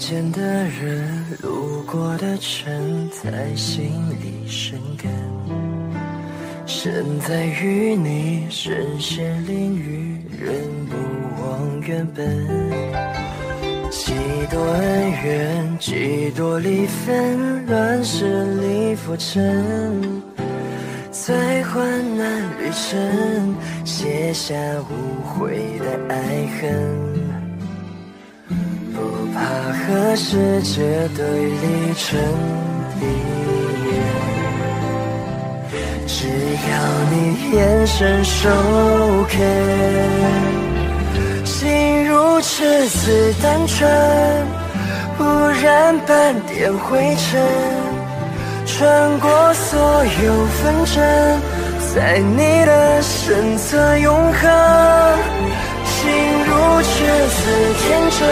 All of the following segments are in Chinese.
见的人，路过的城，在心里生根。身在与你身心淋雨，人不忘原本。几多恩怨，几多离分，乱世里浮沉。 在患难旅程，写下无悔的爱恨，不怕和世界对立成敌人，只要你眼神首肯，心如赤子单纯，不染半点灰尘。 穿过所有纷争，在你的身侧永恒。心如赤子天真，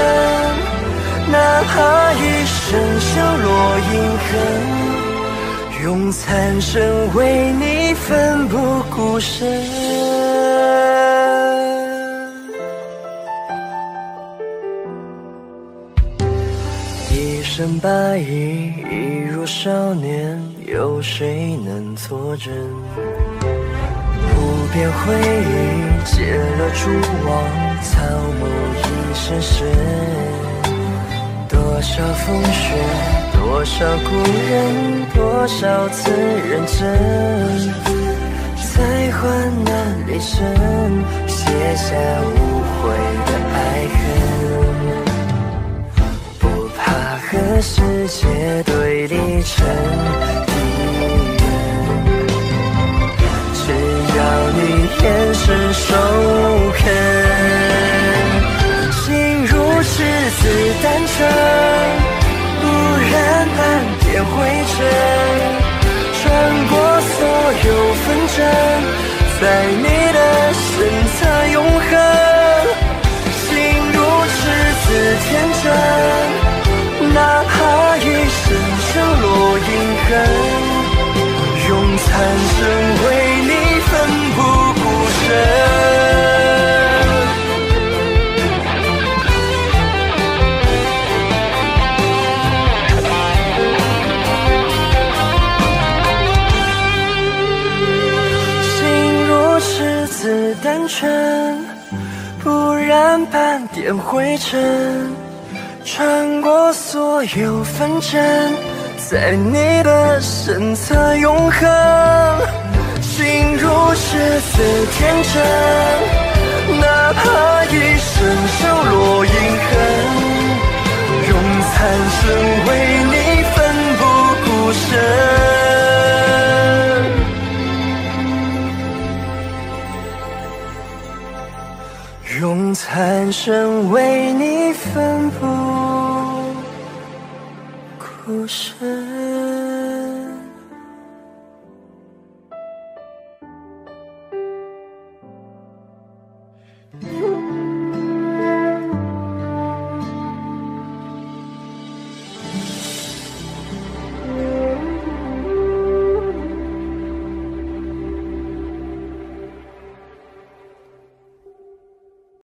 哪怕一生修罗印痕，用残身为你奋不顾身。 一身八一，一如少年，有谁能作证？不变回忆，结了蛛网，草木已深深。多少风雪，多少故人，多少次认真，在患难里生，写下无悔的爱恨。 和世界对立成敌人，只要你眼神首肯，心如赤子单纯，不染半点灰尘，穿过所有纷争，在你的身侧永恒，心如赤子天真。 哪怕一生修罗印痕，用残生为你奋不顾身。心如赤子单纯，不染半点灰尘。 穿过所有纷争，在你的身侧永恒。心如赤子天真，哪怕一生修罗印痕，用残生为你奋不顾身，用残生为你奋不。 故事。